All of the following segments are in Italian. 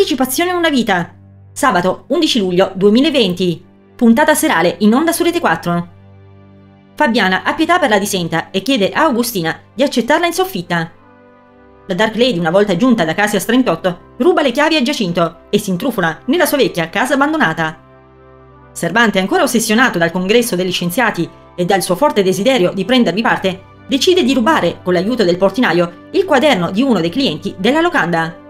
Anticipazione Una Vita. Sabato 11 luglio 2020. Puntata serale in onda su Rete 4. Fabiana ha pietà per la disenta e chiede a Augustina di accettarla in soffitta. La Dark Lady, una volta giunta da Casia 38, ruba le chiavi a Giacinto e si intrufola nella sua vecchia casa abbandonata. Servante, ancora ossessionato dal congresso degli scienziati e dal suo forte desiderio di prendervi parte, decide di rubare, con l'aiuto del portinaio, il quaderno di uno dei clienti della locanda.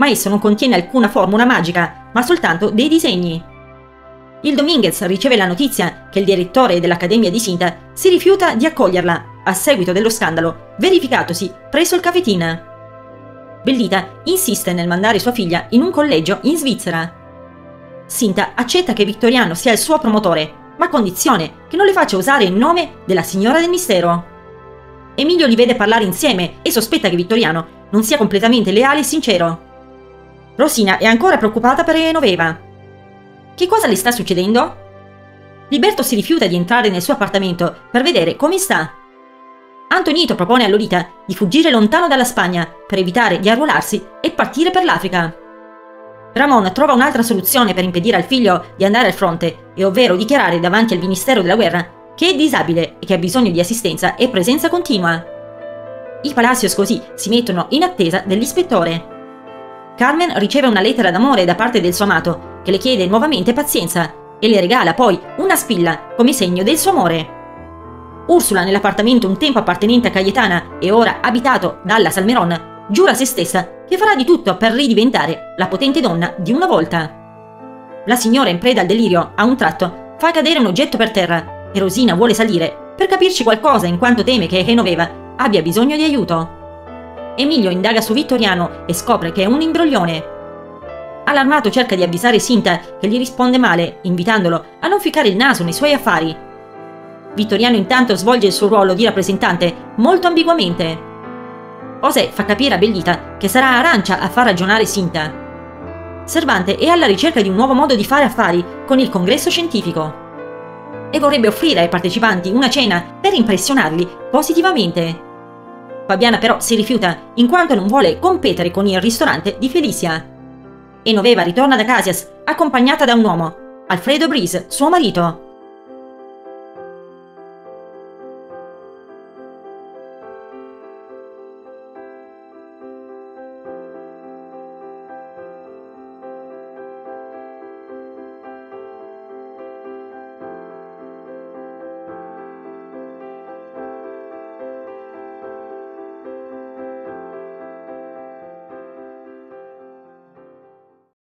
Ma esso non contiene alcuna formula magica, ma soltanto dei disegni. Il Dominguez riceve la notizia che il direttore dell'Accademia di Cinta si rifiuta di accoglierla, a seguito dello scandalo verificatosi presso il Cafetina. Bellita insiste nel mandare sua figlia in un collegio in Svizzera. Cinta accetta che Vittoriano sia il suo promotore, ma a condizione che non le faccia usare il nome della signora del mistero. Emilio li vede parlare insieme e sospetta che Vittoriano non sia completamente leale e sincero. Rosina è ancora preoccupata per Genoveva. Che cosa le sta succedendo? Liberto si rifiuta di entrare nel suo appartamento per vedere come sta. Antoñito propone a Lolita di fuggire lontano dalla Spagna per evitare di arruolarsi e partire per l'Africa. Ramón trova un'altra soluzione per impedire al figlio di andare al fronte, e ovvero dichiarare davanti al Ministero della Guerra che è disabile e che ha bisogno di assistenza e presenza continua. I Palacios così si mettono in attesa dell'ispettore. Carmen riceve una lettera d'amore da parte del suo amato, che le chiede nuovamente pazienza e le regala poi una spilla come segno del suo amore. Ursula, nell'appartamento un tempo appartenente a Cayetana e ora abitato dalla Salmeron, giura a se stessa che farà di tutto per ridiventare la potente donna di una volta. La signora, in preda al delirio, a un tratto fa cadere un oggetto per terra e Rosina vuole salire per capirci qualcosa, in quanto teme che Genoveva abbia bisogno di aiuto. Emilio indaga su Vittoriano e scopre che è un imbroglione. Allarmato cerca di avvisare Cinta, che gli risponde male, invitandolo a non ficcare il naso nei suoi affari. Vittoriano intanto svolge il suo ruolo di rappresentante molto ambiguamente. José fa capire a Bellita che sarà Arancia a far ragionare Cinta. Servante è alla ricerca di un nuovo modo di fare affari con il congresso scientifico e vorrebbe offrire ai partecipanti una cena per impressionarli positivamente. Fabiana però si rifiuta, in quanto non vuole competere con il ristorante di Felicia. Genoveva ritorna da Casias accompagnata da un uomo, Alfredo Breeze, suo marito.